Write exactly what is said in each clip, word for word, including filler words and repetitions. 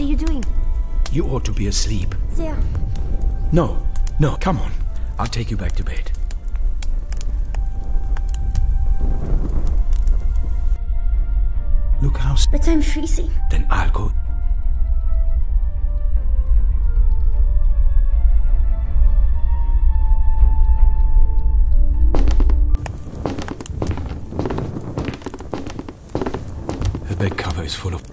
What are you doing? You ought to be asleep. There. No, no, come on. I'll take you back to bed. Look how... But I'm freezing. Then I'll go... The bed cover is full of...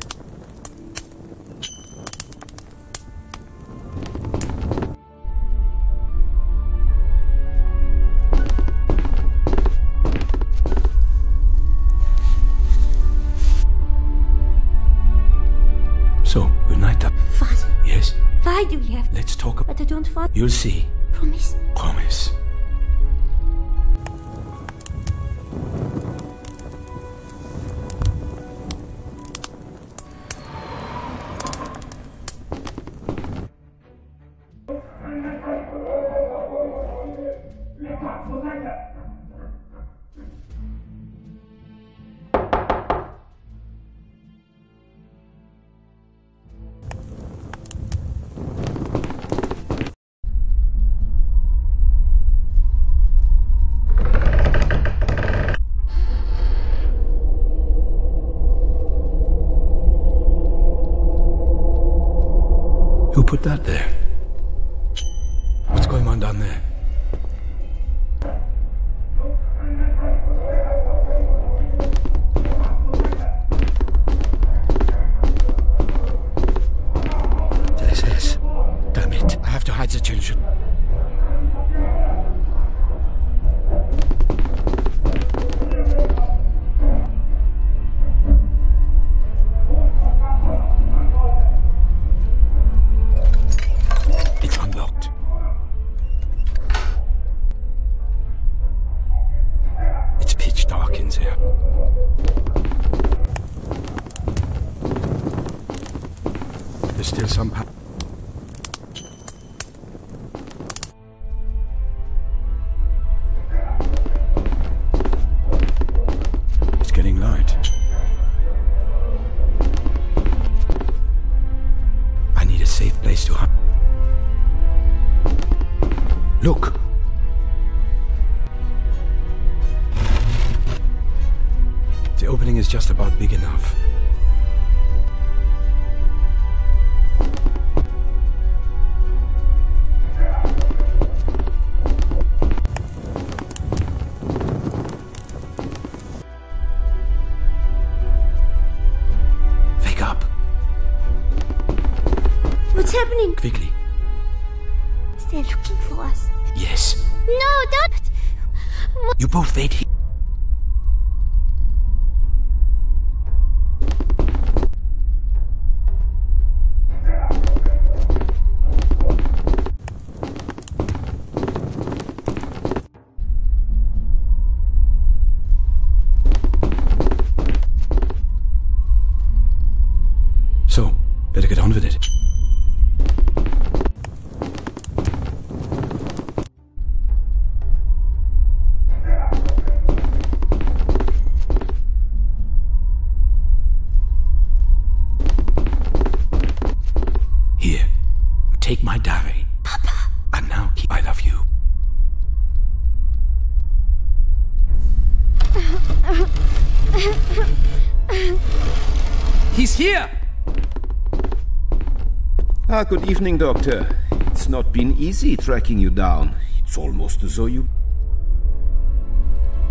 You'll see. Promise. Promise. Put that there. What's going on down there? This is... Damn it. I have to hide the children. Just about big enough. Wake up! What's happening? Quickly. They're looking for us. Yes. No, don't! You both wait here. Ah, good evening, Doctor. It's not been easy tracking you down. It's almost as though you...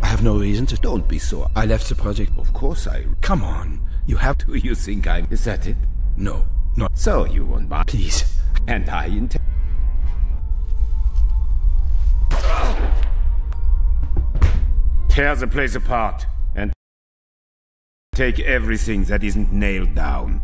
I have no reason to... Don't be so... I left the project... Of course I... Come on. You have to... You think I'm... Is that it? No. Not... So you won't buy... Please. And I intend... Tear the place apart. And... Take everything that isn't nailed down.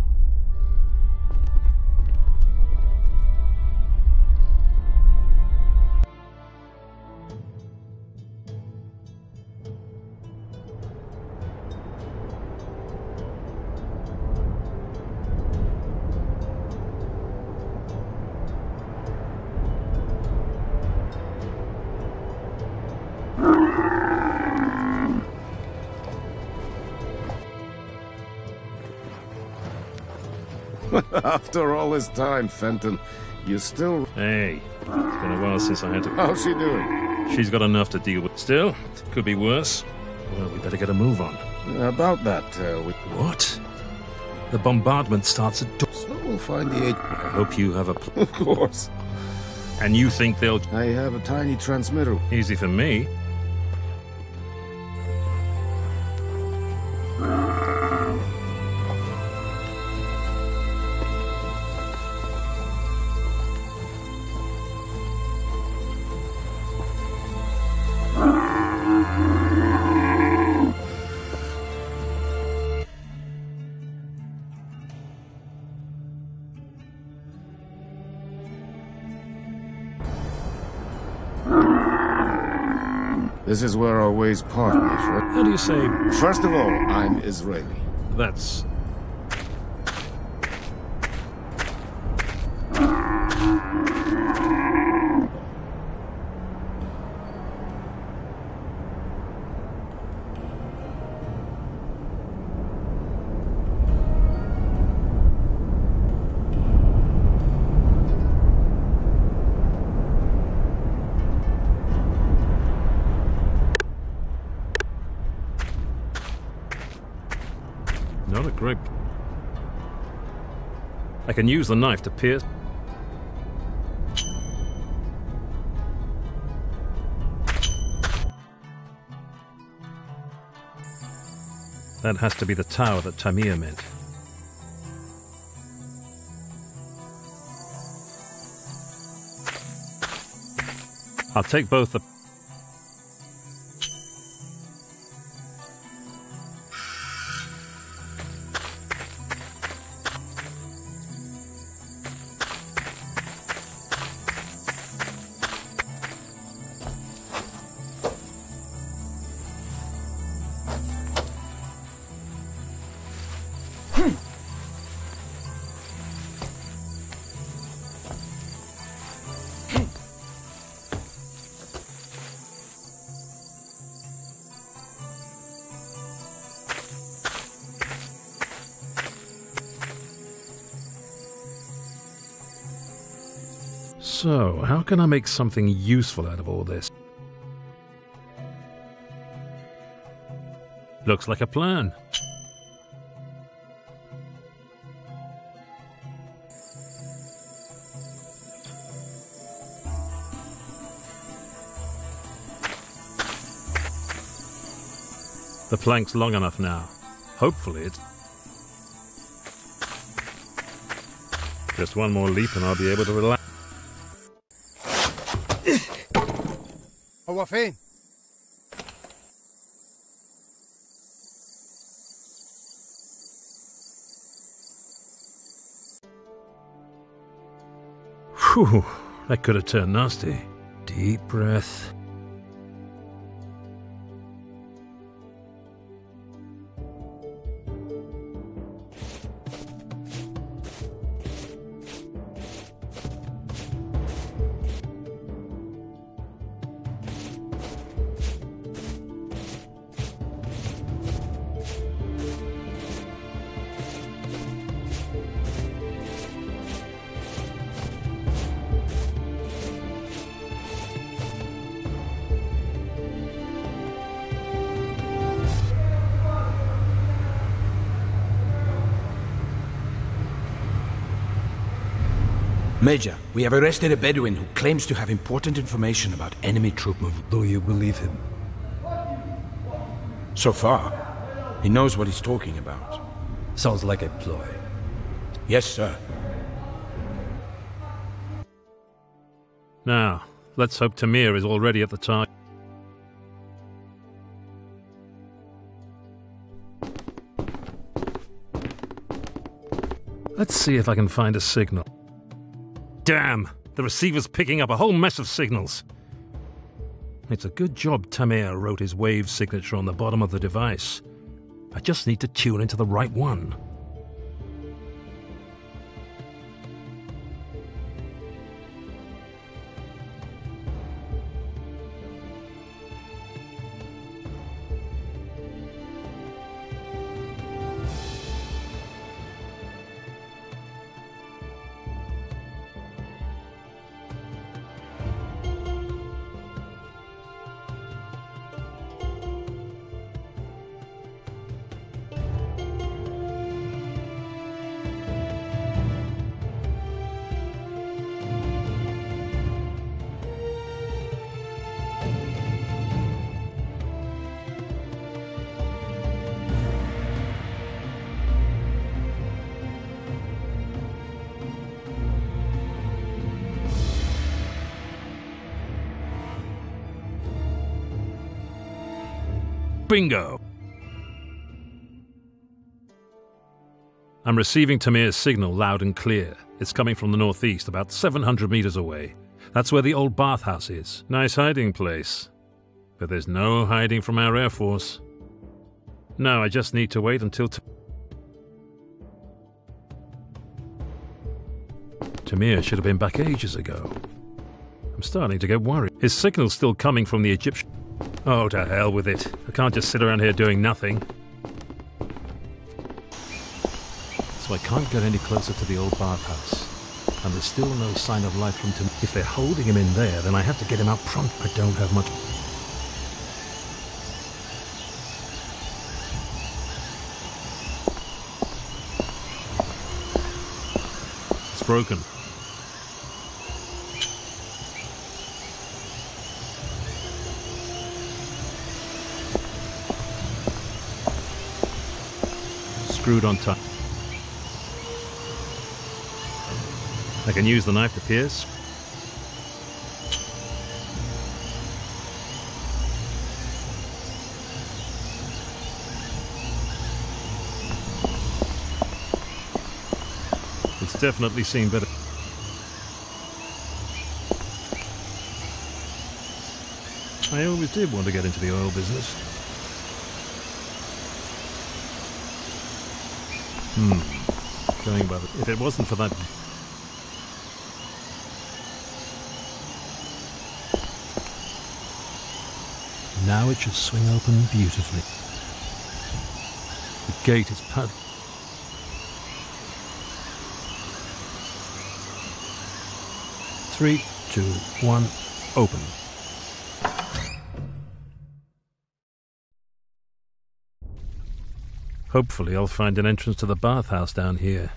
After all this time, Fenton, you still... Hey, it's been a while since I had to... How's she doing? She's got enough to deal with. Still, it could be worse. Well, we better get a move on. About that, uh, we... What? The bombardment starts at... So we'll find the... I hope you have a... Pl of course. And you think they'll... I have a tiny transmitter. Easy for me. This is where our ways part, Michel. How do you say? First of all, I'm Israeli. That's... Not a great... I can use the knife to pierce... That has to be the tower that Tamiya meant. I'll take both the... So, how can I make something useful out of all this? Looks like a plan. The plank's long enough now. Hopefully it's... Just one more leap and I'll be able to relax. What thing? Whew, that could have turned nasty. Deep breath. Major, we have arrested a Bedouin who claims to have important information about enemy troop movement. Do you believe him? So far, he knows what he's talking about. Sounds like a ploy. Yes, sir. Now, let's hope Tamir is already at the target. Let's see if I can find a signal. Damn! The receiver's picking up a whole mess of signals. It's a good job Tamir wrote his wave signature on the bottom of the device. I just need to tune into the right one. Bingo! I'm receiving Tamir's signal loud and clear. It's coming from the northeast, about seven hundred meters away. That's where the old bathhouse is. Nice hiding place. But there's no hiding from our air force. No, I just need to wait until... T Tamir should have been back ages ago. I'm starting to get worried. His signal's still coming from the Egyptian... Oh, to hell with it. I can't just sit around here doing nothing. So I can't get any closer to the old bathhouse. And there's still no sign of life from Tamir. If they're holding him in there, then I have to get him out prompt. I don't have much... It's broken. Screwed on top. I can use the knife to pierce. It's definitely seen better. I always did want to get into the oil business. Hmm. Going by the... If it wasn't for that... Now it should swing open beautifully. The gate is padlocked. Three, two, one, open. Hopefully I'll find an entrance to the bathhouse down here.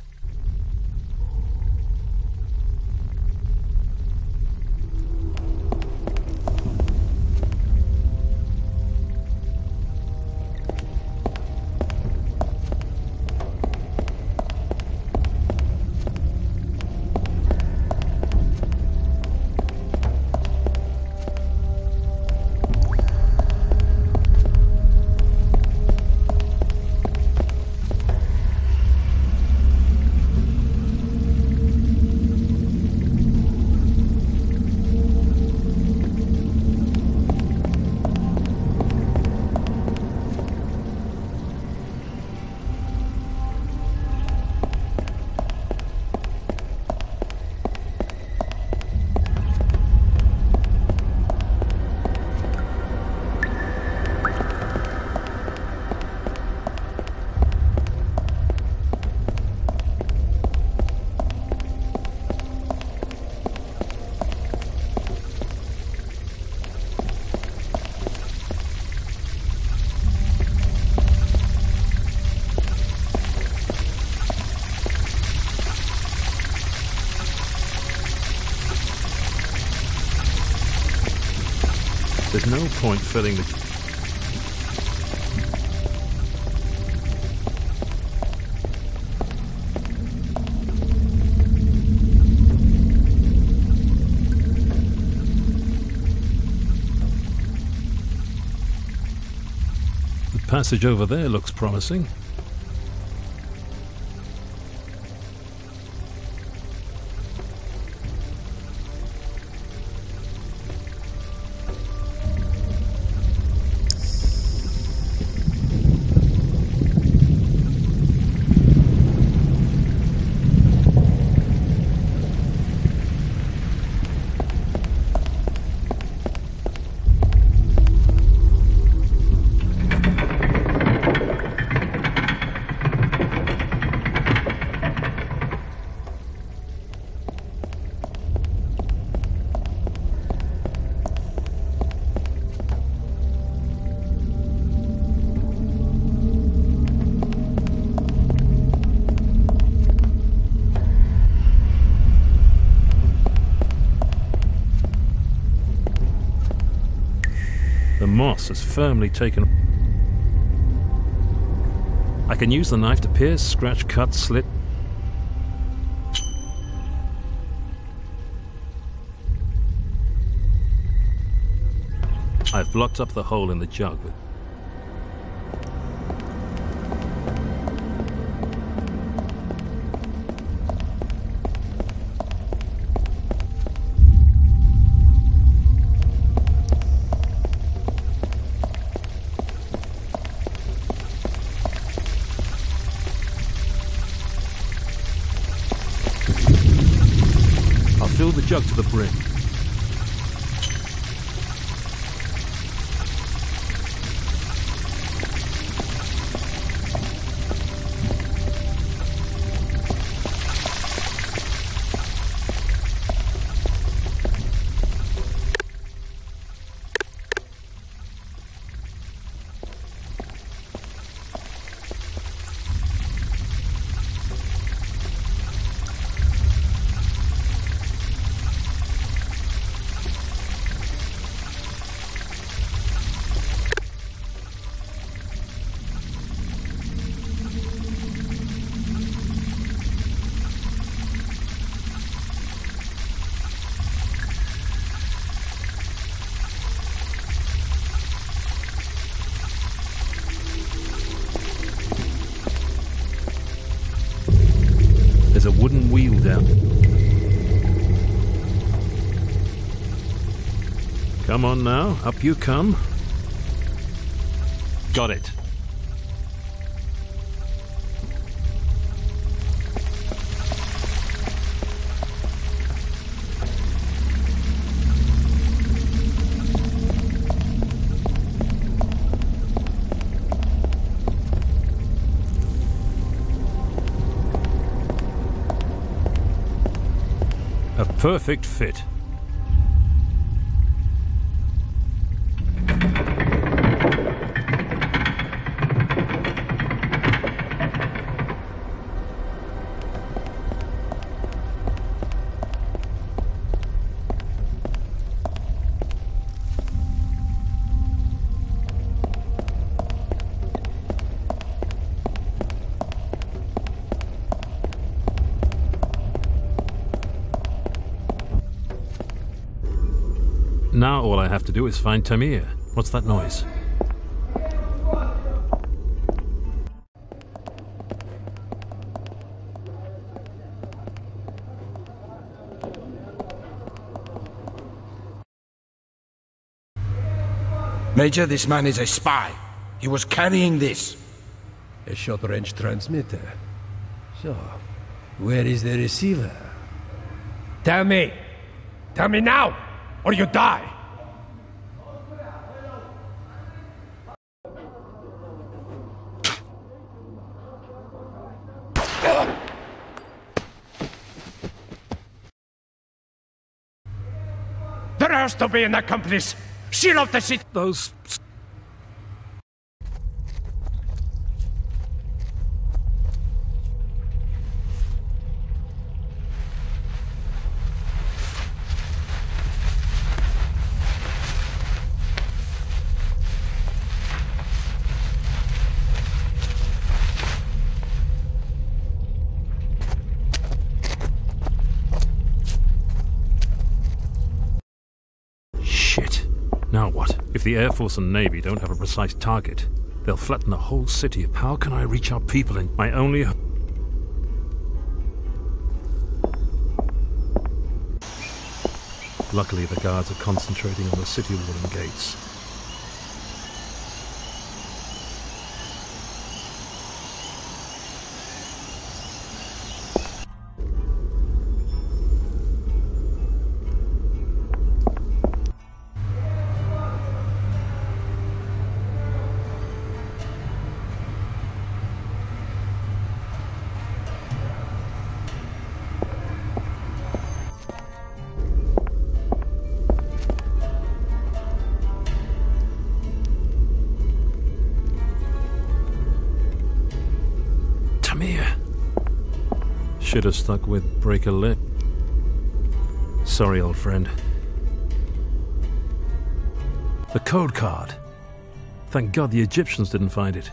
There's no point filling the... The passage over there looks promising. Moss has firmly taken. I can use the knife to pierce, scratch, cut, slit. I've blocked up the hole in the jug with the jug to the brim. There's a wooden wheel down. Come on now, up you come. Got it. Perfect fit. Now all I have to do is find Tamir. What's that noise? Major, this man is a spy. He was carrying this. A short-range transmitter. So, where is the receiver? Tell me! Tell me now, or you die! Has to be an accomplice. Seal off the city. Those. Now what? If the Air Force and Navy don't have a precise target, they'll flatten the whole city. How can I reach our people in my only... Luckily, the guards are concentrating on the city wall and gates. Should have stuck with break a leg. Sorry, old friend. The code card. Thank God the Egyptians didn't find it.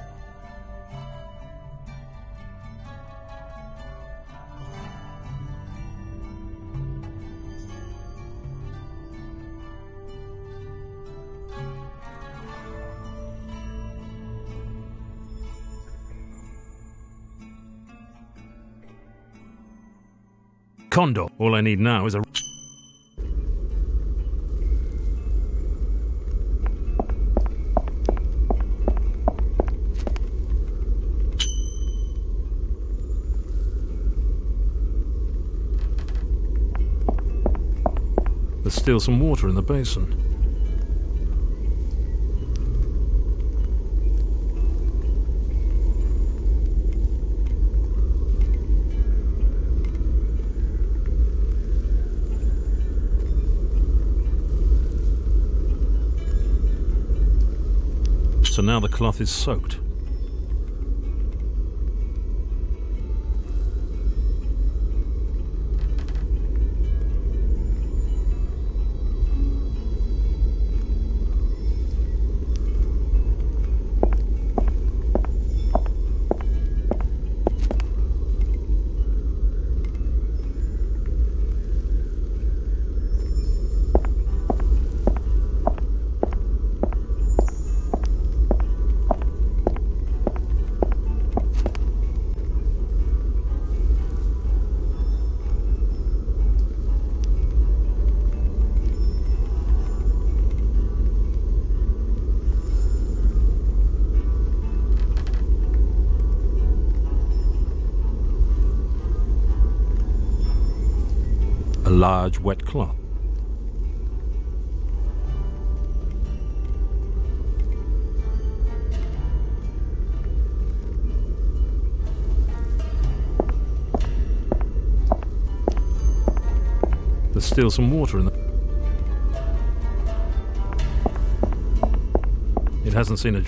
Condor. All I need now is a... steal some water in the basin. So now the cloth is soaked. Large wet cloth. There's still some water in the... It hasn't seen a...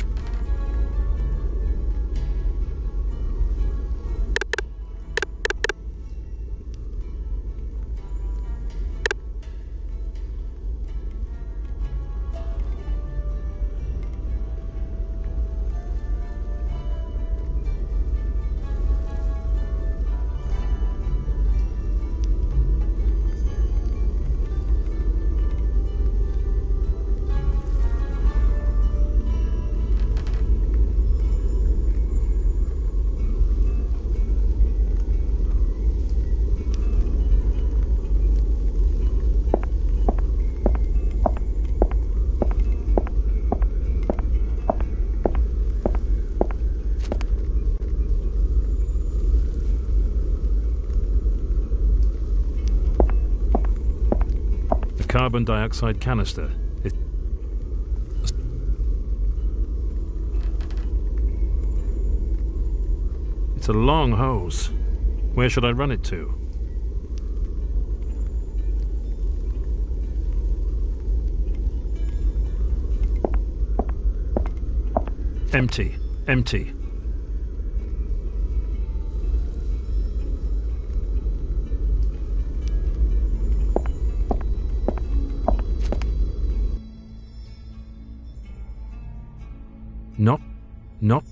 Carbon dioxide canister. It it's a long hose. Where should I run it to? Empty, empty. Not, not.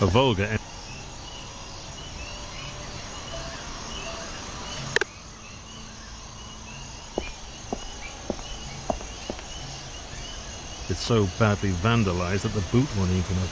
A vulgar. It's so badly vandalized that the boot won't even open.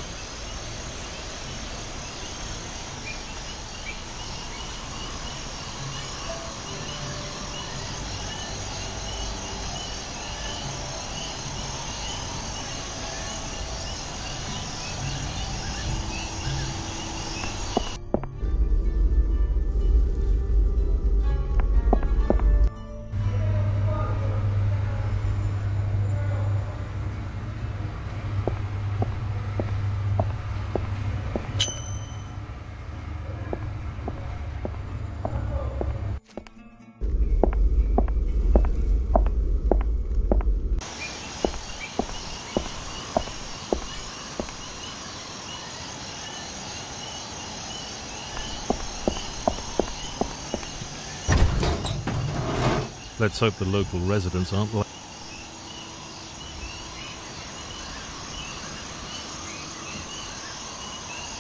Let's hope the local residents aren't like...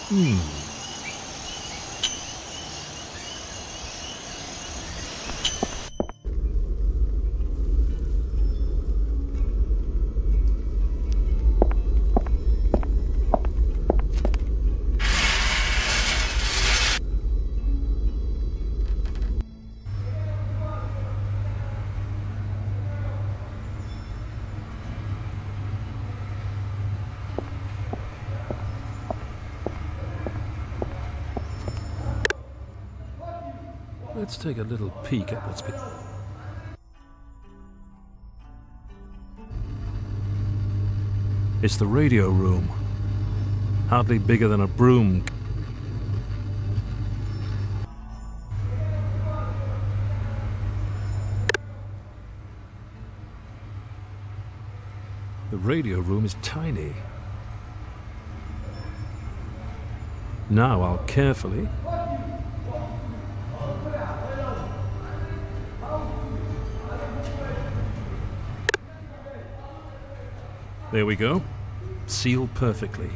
Hmm... Let's take a little peek at what's been... It's the radio room. Hardly bigger than a broom. The radio room is tiny. Now I'll carefully... There we go. Sealed perfectly.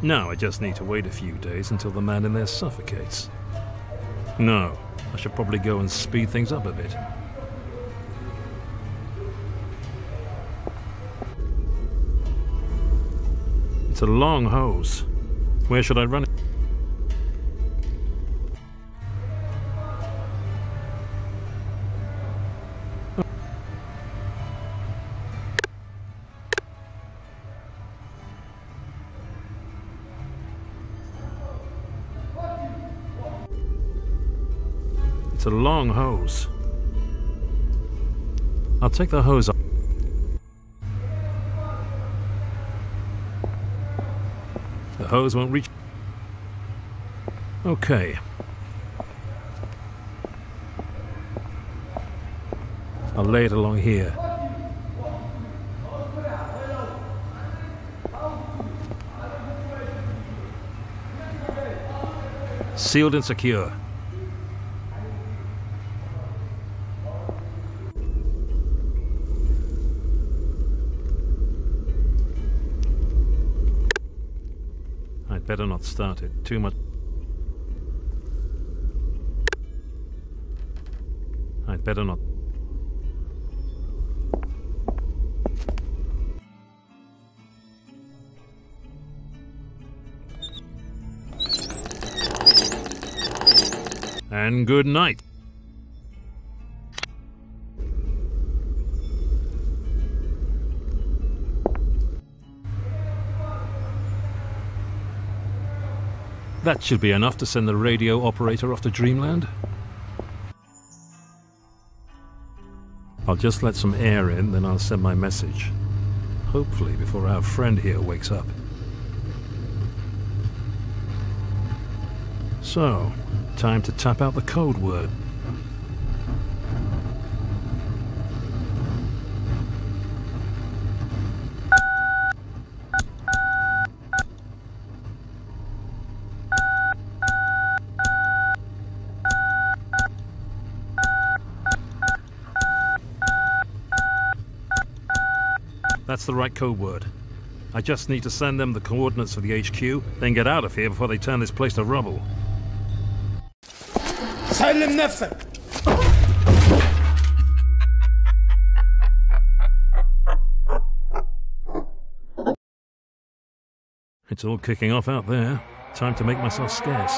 Now I just need to wait a few days until the man in there suffocates. No, I should probably go and speed things up a bit. It's a long hose. Where should I run it? It's a long hose. I'll take the hose up. The hose won't reach. Okay. I'll lay it along here. Sealed and secure. Better not start it too much. I'd better not. And good night. That should be enough to send the radio operator off to dreamland. I'll just let some air in, then I'll send my message. Hopefully before our friend here wakes up. So, time to tap out the code word. That's the right code word. I just need to send them the coordinates of the H Q, then get out of here before they turn this place to rubble. سلم نفسك. It's all kicking off out there. Time to make myself scarce.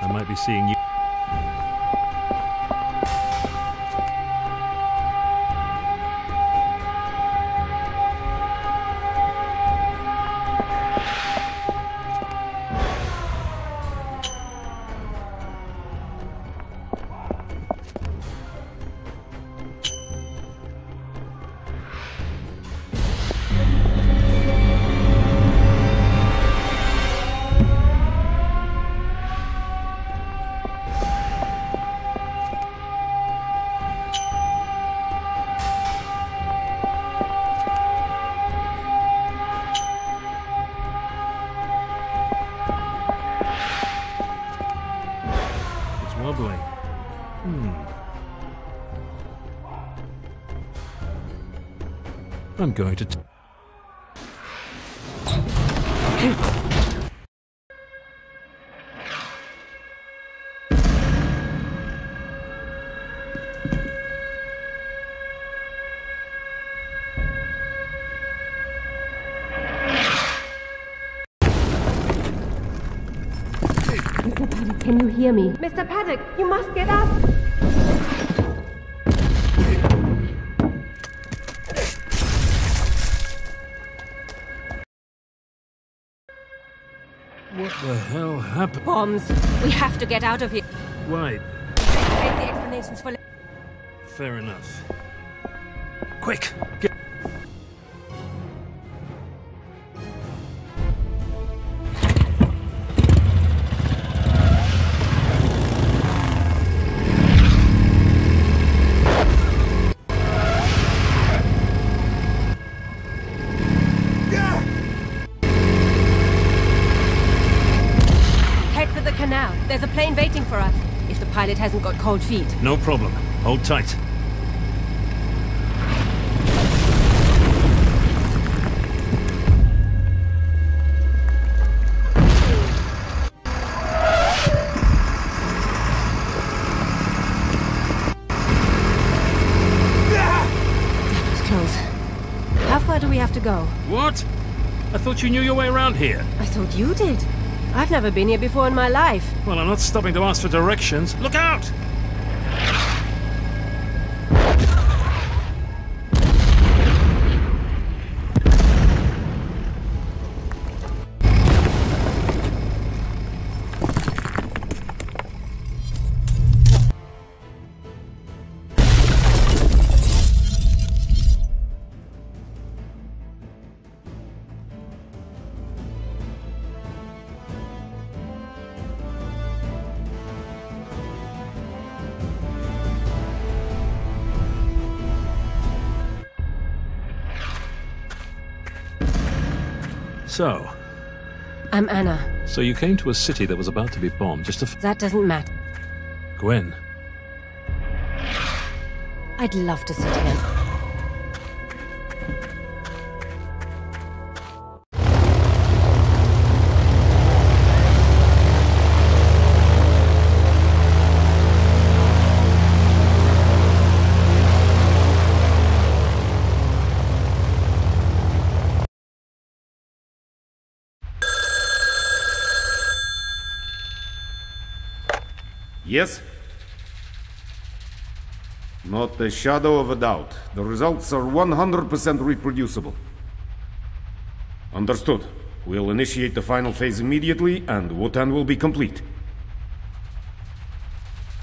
I might be seeing you. bubbling. Hmm. I'm going to... T Can you hear me? Mister Paddock, you must get up! What the hell happened? Bombs! We have to get out of here! Why? Save the explanations for later. Fair enough. Quick! Get There's a plane waiting for us, if the pilot hasn't got cold feet. No problem. Hold tight. That was close. How far do we have to go? What? I thought you knew your way around here. I thought you did. I've never been here before in my life. Well, I'm not stopping to ask for directions. Look out! So... I'm Anna. So you came to a city that was about to be bombed just to... F that doesn't matter. Gwen. I'd love to sit here. Yes? Not the shadow of a doubt. The results are one hundred percent reproducible. Understood. We'll initiate the final phase immediately, and Wotan will be complete.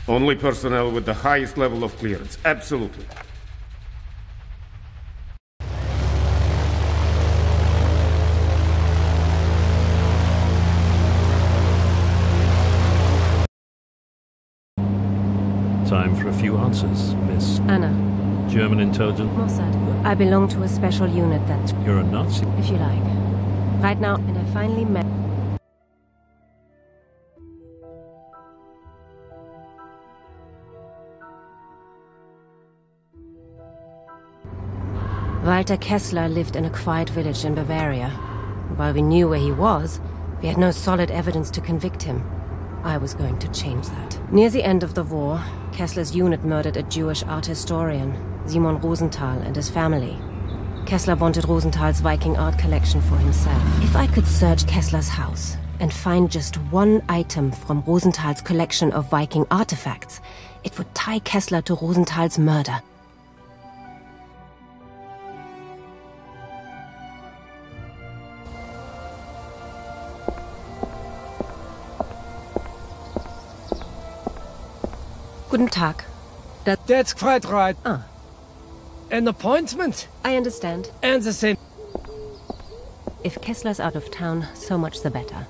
Only personnel with the highest level of clearance. Absolutely. Time for a few answers, Miss... Anna. German intelligence... Mossad. I belong to a special unit that... You're a Nazi? If you like. Right now, and I finally met... Walter Kessler lived in a quiet village in Bavaria. While we knew where he was, we had no solid evidence to convict him. I was going to change that. Near the end of the war, Kessler's unit murdered a Jewish art historian, Simon Rosenthal, and his family. Kessler wanted Rosenthal's Viking art collection for himself. If I could search Kessler's house and find just one item from Rosenthal's collection of Viking artifacts, it would tie Kessler to Rosenthal's murder. Guten Tag. That That's quite right. Ah. An appointment? I understand. And the same. If Kessler's out of town, so much the better.